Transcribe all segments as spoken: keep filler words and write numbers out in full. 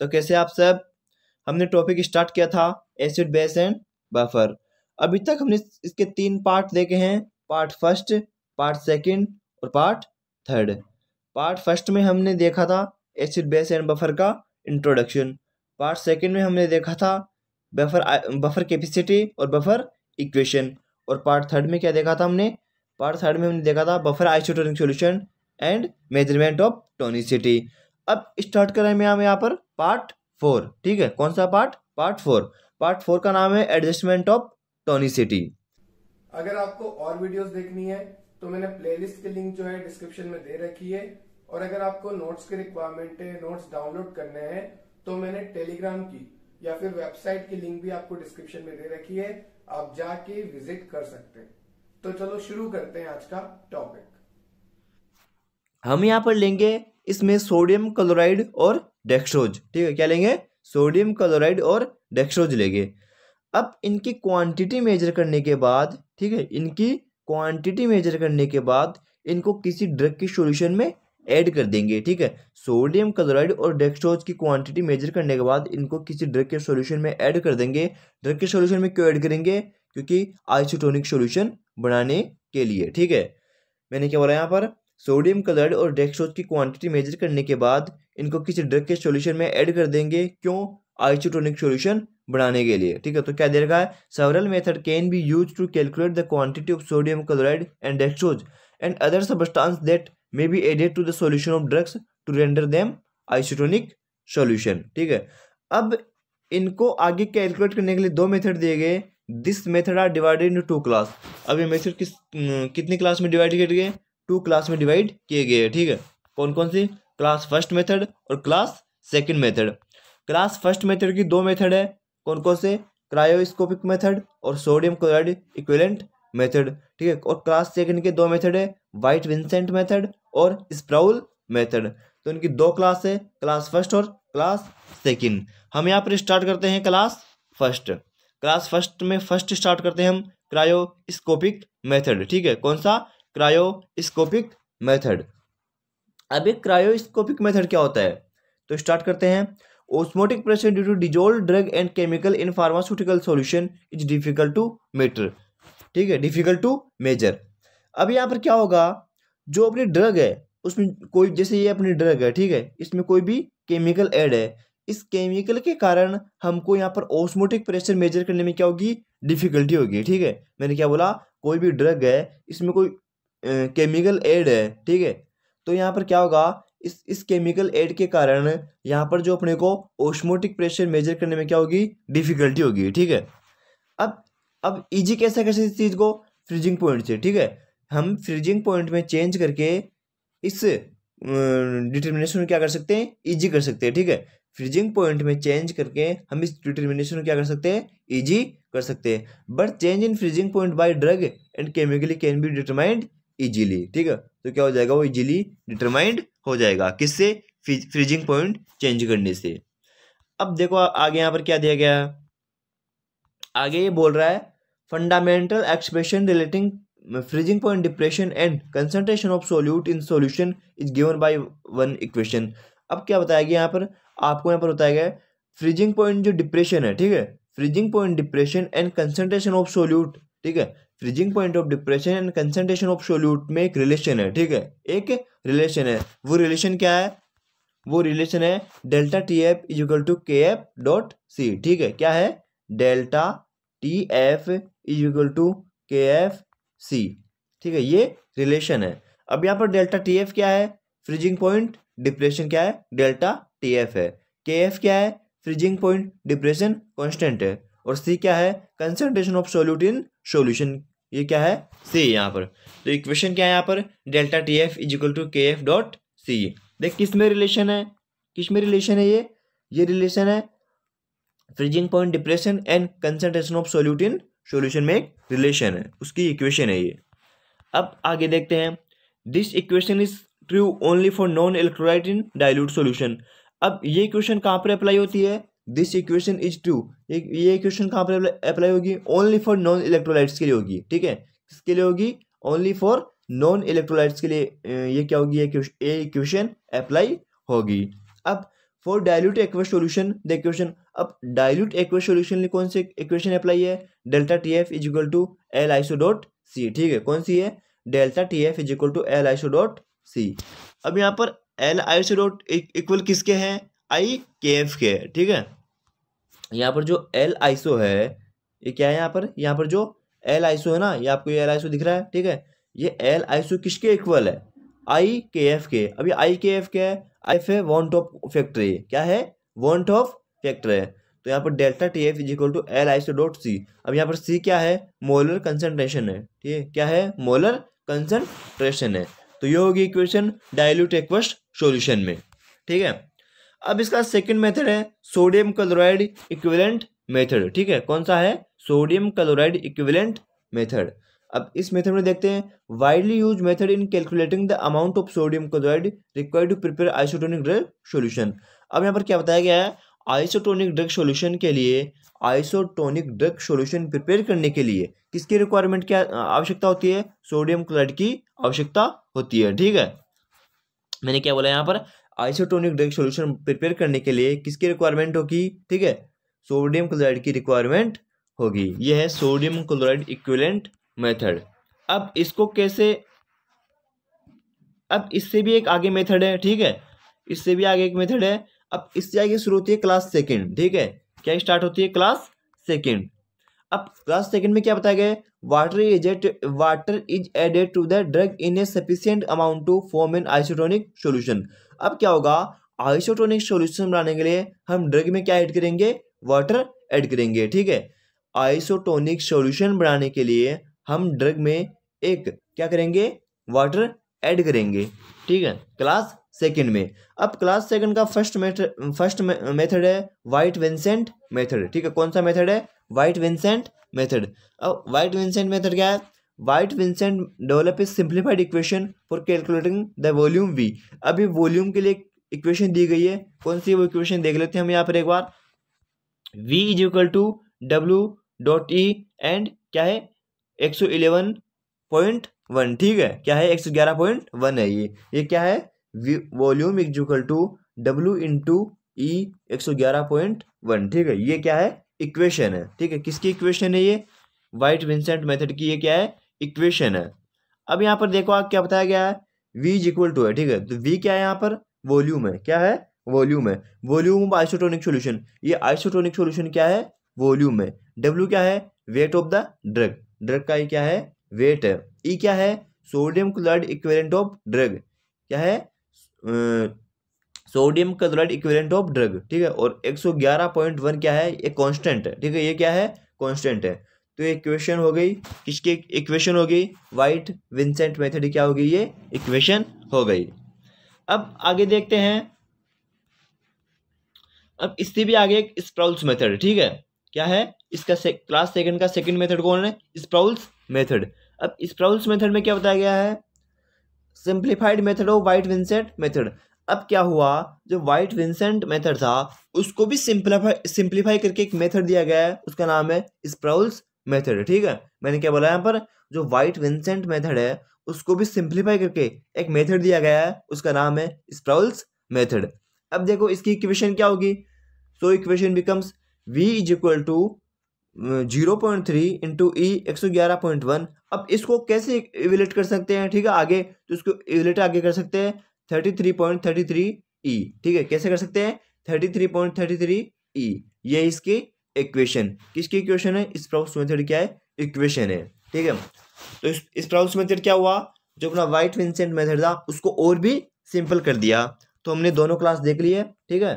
तो कैसे आप सब, हमने टॉपिक स्टार्ट किया था एसिड बेस एंड बफर। अभी तक हमने इसके तीन पार्ट देखे हैं, पार्ट फर्स्ट, पार्ट सेकंड और पार्ट थर्ड। पार्ट फर्स्ट में हमने देखा था एसिड बेस एंड बफर का इंट्रोडक्शन। पार्ट सेकंड में हमने देखा था बफर बफर कैपेसिटी और बफर इक्वेशन। और पार्ट थर्ड में क्या देखा था हमने, पार्ट थर्ड में हमने देखा था buffer isotonic solution and measurement of tonicity. अब स्टार्ट करें मैं यहाँ पर पार्ट फोर, ठीक है। कौन सा part? Part four. Part four का नाम है एडजस्टमेंट ऑफ टोनिसिटी। अगर आपको और वीडियोस देखनी है तो मैंने प्लेलिस्ट की लिंक जो है डिस्क्रिप्शन में दे रखी है। और अगर आपको नोट्स की रिक्वायरमेंट है, नोट्स डाउनलोड करने हैं, तो मैंने टेलीग्राम की या फिर वेबसाइट की लिंक भी आपको डिस्क्रिप्शन में दे रखी है, आप जाके विजिट कर सकते हैं। तो चलो शुरू करते हैं आज का टॉपिक। हम यहाँ पर लेंगे इसमें सोडियम क्लोराइड और डेक्सट्रोज, ठीक है। क्या लेंगे? सोडियम क्लोराइड और डेक्सट्रोज लेंगे। अब इनकी क्वांटिटी मेजर करने के बाद, ठीक है, इनकी क्वांटिटी मेजर करने के बाद इनको किसी ड्रग के सॉल्यूशन में ऐड कर देंगे, ठीक है। सोडियम क्लोराइड और डेक्सट्रोज की क्वांटिटी मेजर करने के बाद इनको किसी ड्रग के सॉल्यूशन में ऐड कर देंगे। ड्रग के सॉल्यूशन में क्यों ऐड करेंगे? क्योंकि आइसोटोनिक सॉल्यूशन बनाने के लिए, ठीक है। मैंने क्या बोला यहाँ पर, सोडियम क्लोराइड और डेक्सट्रोज की क्वांटिटी मेजर करने के बाद इनको किसी ड्रग के सॉल्यूशन में ऐड कर देंगे। क्यों? आइसोटोनिक सॉल्यूशन बनाने के लिए, ठीक है। तो क्या दे रखा है, several method can be used to calculate the quantity of sodium chloride and dextrose and other substance that may be added to the solution of drugs to render them isotonic solution, ठीक है। अब इनको आगे calculate करने के लिए दो method दिए गए। This method are divided in to class. अब ये मेथड किस कितनी क्लास में डिवाइड किए गए? टू क्लास में डिवाइड किए गए, ठीक है। कौन कौन सी? क्लास फर्स्ट मेथड और class second method. Class first method की दो मेथड है, कौन कौन से? क्रायोस्कोपिक मेथड और सोडियम क्लोराइड इक्विवेलेंट मेथड, ठीक है। और क्लास सेकंड के दो मेथड है, व्हाइट विंसेंट मेथड और स्प्राउल मेथड। तो इनकी दो क्लास है, क्लास फर्स्ट और क्लास सेकंड। हम यहाँ पर स्टार्ट करते हैं क्लास फर्स्ट। क्लास फर्स्ट में फर्स्ट स्टार्ट करते हैं हम क्रायोस्कोपिक मेथड, ठीक है। कौन सा? Cryoscopic method. अब एक क्रायोस्कोपिक मेथड क्या होता है, तो स्टार्ट करते हैं। Osmotic pressure due to dissolve drug and chemical in pharmaceutical solution is difficult to meter, ठीक है, डिफिकल्ट टू मेजर। अब यहाँ पर क्या होगा, जो अपनी ड्रग है उसमें कोई, जैसे ये अपनी ड्रग है, ठीक है, इसमें कोई भी केमिकल ऐड है, इस केमिकल के कारण हमको यहाँ पर ऑस्मोटिक प्रेशर मेजर करने में क्या होगी, डिफिकल्टी होगी, ठीक है। मैंने क्या बोला, कोई भी ड्रग है इसमें कोई केमिकल ऐड है, ठीक है, तो यहाँ पर क्या होगा, इस इस केमिकल ऐड के कारण यहाँ पर जो अपने को ऑस्मोटिक प्रेशर मेजर करने में क्या होगी, डिफिकल्टी होगी, ठीक है। अब अब इजी कैसे कैसे इस चीज़ को, फ्रीजिंग पॉइंट से, ठीक है। हम फ्रीजिंग पॉइंट में चेंज करके इस डिटर्मिनेशन क्या कर सकते हैं, इजी कर सकते हैं, ठीक है। फ्रीजिंग पॉइंट में चेंज करके हम इस डिटर्मिनेशन क्या कर सकते हैं, इजी कर सकते हैं। But change in freezing point by drug and chemically can be determined easily, ठीक है। तो क्या हो जाएगा, वो इजीली डिटरमाइंड हो जाएगा, किससे? फ्रीजिंग पॉइंट चेंज करने से। अब देखो आगे यहाँ पर क्या दिया गया है, आगे ये बोल रहा है fundamental expression relating freezing point depression and concentration of solute in solution is given by one equation. अब क्या बताया गया यहाँ पर, आपको यहाँ पर बताया गया फ्रीजिंग पॉइंट जो डिप्रेशन है, ठीक है, freezing point depression and concentration of solute, ठीक है, freezing point of depression and concentration of solute में एक रिलेशन है, ठीक है, एक रिलेशन है। वो रिलेशन क्या है, वो रिलेशन है delta T F is equal to K F dot C, ठीक है। क्या है? Delta T F is equal to K F C, ठीक है, ये रिलेशन है। अब यहाँ पर डेल्टा टी एफ क्या है, फ्रीजिंग पॉइंट डिप्रेशन क्या है, डेल्टा टी एफ है। के एफ क्या है, फ्रीजिंग पॉइंट डिप्रेशन कॉन्स्टेंट है। और सी क्या है, concentration of solute in solution, ये क्या है, सी। यहाँ पर तो इक्वेशन क्या है यहाँ पर, delta T F is equal to K F dot C. देख किस में रिलेशन है, किस में रिलेशन है, ये ये रिलेशन है freezing point depression and concentration of solute in solution में एक रिलेशन है, उसकी इक्वेशन है ये। अब आगे देखते हैं, this equation is true only for non एल्क्लोराइड in dilute solution. अब ये इक्वेशन कहाँ पर अप्लाई होती है, दिस इक्वेशन इज ट्रू, ये इक्वेशन कहाँ पर अप्लाई होगी, ओनली फॉर नॉन इलेक्ट्रोलाइट्स के लिए होगी, ठीक है। किसके लिए होगी, ओनली फॉर नॉन इलेक्ट्रोलाइट्स के लिए ये क्या होगी, ये इक्वेशन अप्लाई होगी। अब for dilute aqueous solution the equation. अब डायल्यूट एक्वस सोल्यूशन कौन सी इक्वेशन अप्लाई है? Delta T F is equal to L iso dot C. ठीक है, कौन सी है? Delta T F is equal to L iso dot C. अब यहाँ पर एल आईसो डॉट इक्वल किसके हैं? आई के एफ के। ठीक है, यहाँ पर जो एल आईसो है ये क्या है? यहाँ पर यहाँ पर जो एल आईसो है ना, ये आपको एल आईसो दिख रहा है। ठीक है, ये एल आईसो किसके इक्वल है? आई के एफ के। अभी आई के एफ क्या है? आई एफ है वॉन्ट ऑफ फैक्टर। है क्या है? वॉन्ट ऑफ फैक्टर है। तो यहाँ पर delta T F is equal to L iso dot C. अब यहाँ पर सी क्या है? मोलर कंसनट्रेशन है। ठीक है, क्या है? मोलर कंसनट्रेशन है। तो ये होगी इक्वेशन डायल्यूट एक्वस सोल्यूशन में। ठीक है, अब इसका सेकेंड मेथड है सोडियम क्लोराइड इक्विवेलेंट मेथड। ठीक है, कौन सा है? Sodium chloride equivalent method. अब इस मेथड में देखते हैं widely use method in calculating the amount of sodium chloride required to prepare isotonic drug solution. अब यहाँ पर क्या बताया गया है? आइसोटोनिक ड्रग सॉल्यूशन के लिए, आइसोटोनिक ड्रग सॉल्यूशन प्रिपेयर करने के लिए किसकी रिक्वायरमेंट क्या आवश्यकता होती है? सोडियम क्लोराइड की आवश्यकता होती है। ठीक है, मैंने क्या बोला? यहाँ पर आइसोटोनिक ड्रग सॉल्यूशन प्रिपेयर करने के लिए किसकी रिक्वायरमेंट होगी? ठीक है, सोडियम क्लोराइड की रिक्वायरमेंट होगी। यह है सोडियम क्लोराइड इक्विवेलेंट मेथड। अब इसको कैसे, अब इससे भी एक आगे मेथड है। ठीक है, इससे भी आगे एक मेथड है। अब इससे आगे शुरू होती है क्लास सेकंड। ठीक है, क्या स्टार्ट होती है? Class second. अब क्लास सेकंड में क्या बताया गया है? Water is water is added to the drug in a sufficient amount to form an isotonic solution. अब क्या होगा? आइसोटोनिक सॉल्यूशन बनाने के लिए हम ड्रग में क्या ऐड करेंगे? वाटर ऐड करेंगे। ठीक है, आइसोटोनिक सॉल्यूशन बनाने के लिए हम ड्रग में एक क्या करेंगे? वाटर ऐड करेंगे। ठीक है, क्लास सेकंड में। अब क्लास सेकंड का फर्स्ट मेथड फर्स्ट मेथड है वाइट विंसेंट मेथड। ठीक है, कौन सा मेथड है? White Vincent method. अब वाइट विंसेंट मेथड क्या है? White Vincent develop a simplified equation for calculating the volume V. अभी वॉल्यूम के लिए इक्वेशन दी गई है, कौन सी वो इक्वेशन देख लेते हैं हम यहाँ पर एक बार। V is equal to W dot E and क्या है? एक सौ इलेवन पॉइंट वन। ठीक है, क्या है? एक सौ ग्यारह पॉइंट वन है ये। ये क्या है? Volume is equal to W into E एक सौ ग्यारह पॉइंट वन। ठीक है, ये क्या है? इक्वेशन है। ठीक है, किसकी इक्वेशन है ये? वाइट विंसेंट मेथड की ये क्या है? इक्वेशन है। अब यहाँ पर देखो आप क्या बताया गया है? वी इज इक्वल टू है। ठीक है, तो वी क्या है यहाँ पर? वॉल्यूम है। क्या है? वॉल्यूम है। वॉल्यूम ऑफ आइसोटोनिक सोल्यूशन, ये आइसोटोनिक सोल्यूशन क्या है? वॉल्यूम है। डब्ल्यू क्या है? Weight of the drug, drug का ये क्या है? वेट है। ई क्या है? Sodium chloride equivalent of drug. क्या है? Sodium chloride equivalent of drug. ठीक है, और एक सौ ग्यारह पॉइंट वन क्या है? ये कांस्टेंट है। ठीक है, ये क्या है? कांस्टेंट है। तो ये इक्वेशन हो गई, किसकी इक्वेशन हो गई? वाइट विंसेंट मेथड क्या हो गई? ये इक्वेशन हो गई। अब आगे देखते हैं, अब इससे भी आगे एक स्प्राउल्स मेथड। ठीक है, क्या है? इसका से, क्लास सेकंड का सेकंड मेथड कौन है? Sprowls method. अब स्प्राउल्स मेथड में क्या बताया गया है? Simplified method of White Vincent method. अब क्या हुआ? जो वाइट विंसेंट मेथड था उसको भी सिंप्लीफाई सिंप्लीफाई करके एक मेथड दिया गया है, उसका नाम है स्प्राउल्स मेथड। ठीक है, मैंने क्या बोला? यहाँ पर जो वाइट विंसेंट मेथड है उसको भी सिंप्लीफाई करके एक मेथड दिया गया है, उसका नाम है स्प्राउल्स मेथड। अब देखो इसकी इक्वेशन क्या होगी? So equation becomes v is equal to zero point three into E एक सौ ग्यारह पॉइंट वन। अब इसको कैसे इवेलेट कर सकते हैं? ठीक है, आगे तो इसको इवेलेट आगे कर सकते हैं thirty three point thirty three E. ठीक है, कैसे कर सकते हैं? Thirty three point thirty three E, ये इसकी इक्वेशन। किसकी इक्वेशन है? स्प्राउल्स मेथड क्या है? इक्वेशन है। ठीक है, तो स्प्राउल्स मेथड क्या हुआ? जो अपना वाइट विंसेंट मेथड था उसको और भी सिंपल कर दिया। तो हमने दोनों क्लास देख ली है। ठीक है,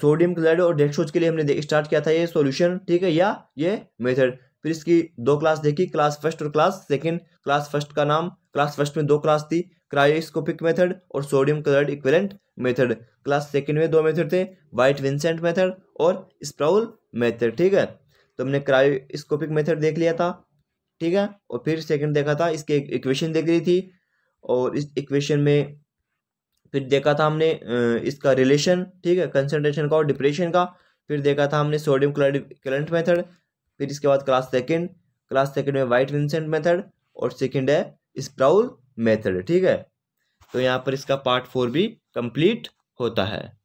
सोडियम क्लोराइड और डेक्सोज के लिए हमने स्टार्ट किया था ये सॉल्यूशन। ठीक है, या ये मेथड। फिर इसकी दो क्लास देखी, क्लास फर्स्ट और क्लास सेकंड। क्लास फर्स्ट का नाम, क्लास फर्स्ट में दो क्लास थी, क्रायोस्कोपिक मेथड और sodium chloride equivalent method. Class second में दो मेथड थे, वाइट विंसेंट मेथड और स्प्राउल मेथड। ठीक है, तो हमने क्रायोस्कोपिक मेथड देख लिया था। ठीक है, और फिर सेकेंड देखा था, इसकी इक्वेशन देख रही थी, और इस इक्वेशन में फिर देखा था हमने इसका रिलेशन। ठीक है, कंसंट्रेशन का और डिप्रेशन का। फिर देखा था हमने सोडियम क्लोराइड इक्विवेलेंट मेथड। फिर इसके बाद क्लास सेकंड, क्लास सेकंड में वाइट विंसेंट मेथड और सेकंड है स्प्राउल मेथड। ठीक है, तो यहाँ पर इसका पार्ट फोर भी कंप्लीट होता है।